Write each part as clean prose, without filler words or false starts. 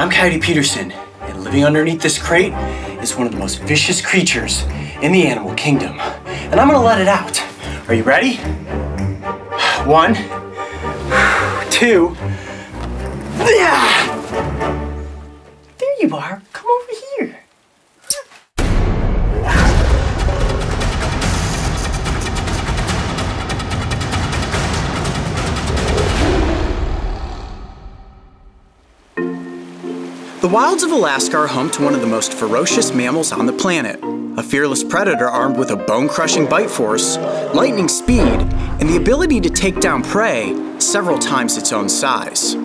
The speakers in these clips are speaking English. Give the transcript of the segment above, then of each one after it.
I'm Coyote Peterson, and living underneath this crate is one of the most vicious creatures in the animal kingdom. And I'm gonna let it out. Are you ready? 1, 2. There you are. Come over here. The wilds of Alaska are home to one of the most ferocious mammals on the planet. A fearless predator armed with a bone-crushing bite force, lightning speed, and the ability to take down prey several times its own size.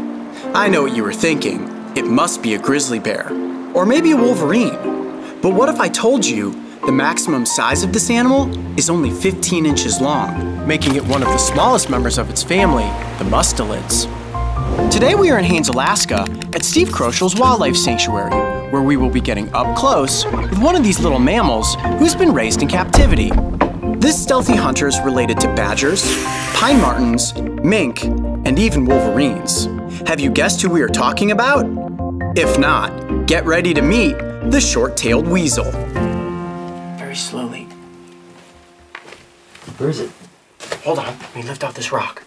I know what you were thinking. It must be a grizzly bear, or maybe a wolverine. But what if I told you the maximum size of this animal is only 15 inches long, making it one of the smallest members of its family, the mustelids. Today we are in Haines, Alaska at Steve Kroschel's Wildlife Sanctuary, where we will be getting up close with one of these little mammals who's been raised in captivity. This stealthy hunter is related to badgers, pine martens, mink, and even wolverines. Have you guessed who we are talking about? If not, get ready to meet the short-tailed weasel. Very slowly. Where is it? Hold on, let me lift off this rock.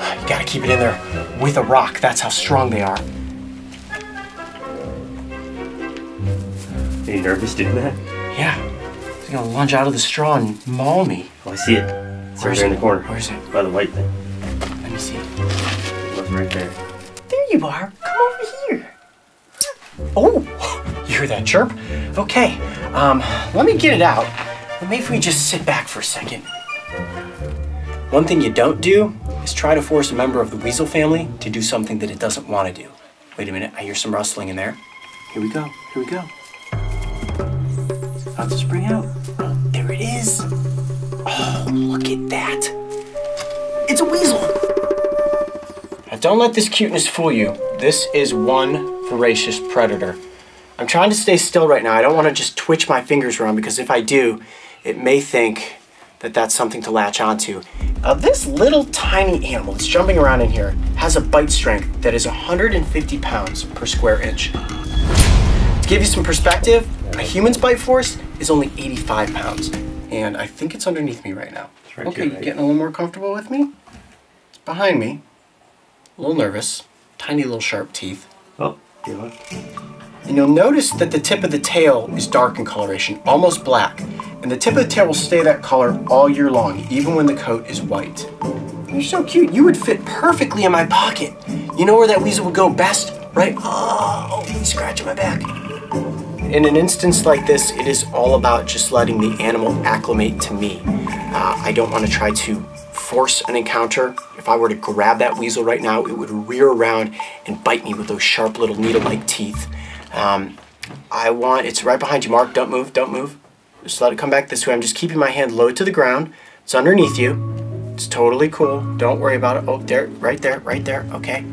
You gotta keep it in there with a rock. That's how strong they are. Are you nervous doing that? Yeah. It's gonna lunge out of the straw and maul me. Oh, I see it. It's right there in the corner. Where is it? By the white thing. Let me see. Look right there. There you are. Come over here. Oh! You hear that chirp? Okay. Let me get it out. Maybe if we just sit back for a second. One thing you don't do is try to force a member of the weasel family to do something that it doesn't want to do. Wait a minute, I hear some rustling in there. Here we go, here we go. I'll just bring out. Oh, there it is. Oh, look at that. It's a weasel. Now don't let this cuteness fool you. This is one voracious predator. I'm trying to stay still right now. I don't want to just twitch my fingers around because if I do, it may think that that's something to latch onto. This little tiny animal that's jumping around in here has a bite strength that is 150 pounds per square inch. To give you some perspective, a human's bite force is only 85 pounds. And I think it's underneath me right now. Right okay, you getting a little more comfortable with me? It's behind me. A little nervous. Tiny little sharp teeth. Oh, you know what? And you'll notice that the tip of the tail is dark in coloration, almost black. And the tip of the tail will stay that color all year long, even when the coat is white. You're so cute. You would fit perfectly in my pocket. You know where that weasel would go best, right? Oh, he's scratching my back. In an instance like this, it is all about just letting the animal acclimate to me. I don't want to try to force an encounter. If I were to grab that weasel right now, it would rear around and bite me with those sharp little needle-like teeth. It's right behind you, Mark. Don't move, don't move. Just let it come back this way. I'm just keeping my hand low to the ground. It's underneath you. It's totally cool. Don't worry about it. Oh, there, right there, right there. Okay.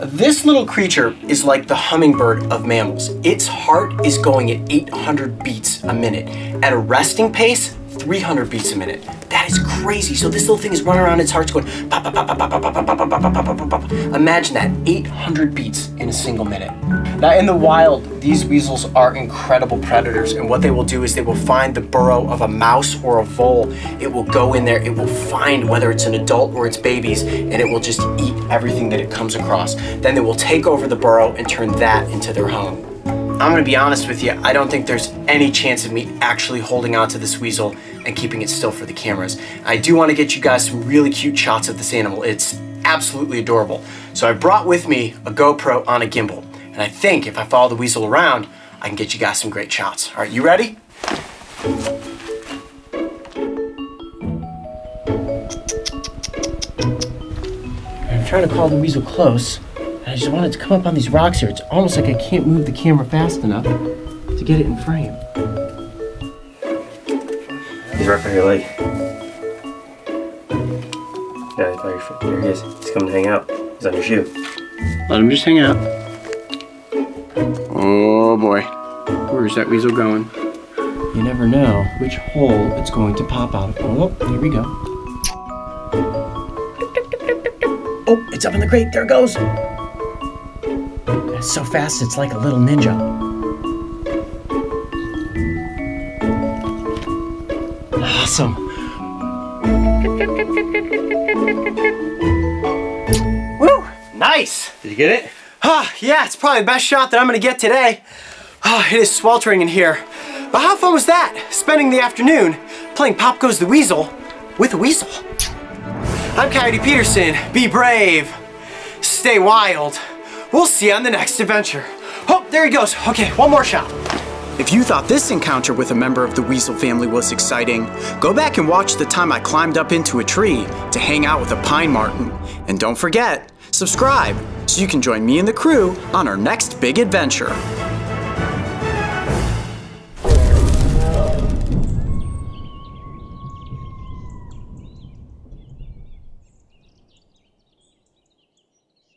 This little creature is like the hummingbird of mammals. Its heart is going at 800 beats a minute. At a resting pace, 300 beats a minute. That is crazy. So this little thing is running around, its heart's going pop, pop, pop, pop, pop, pop, pop, pop, pop, pop, pop. Imagine that, 800 beats in a single minute. Now in the wild, these weasels are incredible predators, and what they will do is they will find the burrow of a mouse or a vole. It will go in there, it will find whether it's an adult or its babies, and it will just eat everything that it comes across. Then they will take over the burrow and turn that into their home. I'm gonna be honest with you, I don't think there's any chance of me actually holding on to this weasel and keeping it still for the cameras. I do want to get you guys some really cute shots of this animal. It's absolutely adorable. So I brought with me a GoPro on a gimbal, and I think if I follow the weasel around, I can get you guys some great shots. All right, you ready? I'm trying to call the weasel close. I just wanted to come up on these rocks here. It's almost like I can't move the camera fast enough to get it in frame. He's right by your leg. Yeah, I thought there he is. He's coming to hang out. He's on your shoe. Let him just hang out. Oh boy. Where's that weasel going? You never know which hole it's going to pop out of. Oh, here we go. Oh, it's up in the crate. There it goes. It's so fast, it's like a little ninja. Awesome. Woo! Nice. Did you get it? Yeah, it's probably the best shot that I'm gonna get today. It is sweltering in here. But how fun was that? Spending the afternoon playing Pop Goes the Weasel with a weasel. I'm Coyote Peterson. Be brave. Stay wild. We'll see you on the next adventure. Oh, there he goes. Okay, one more shot. If you thought this encounter with a member of the weasel family was exciting, go back and watch the time I climbed up into a tree to hang out with a pine marten. And don't forget, subscribe so you can join me and the crew on our next big adventure.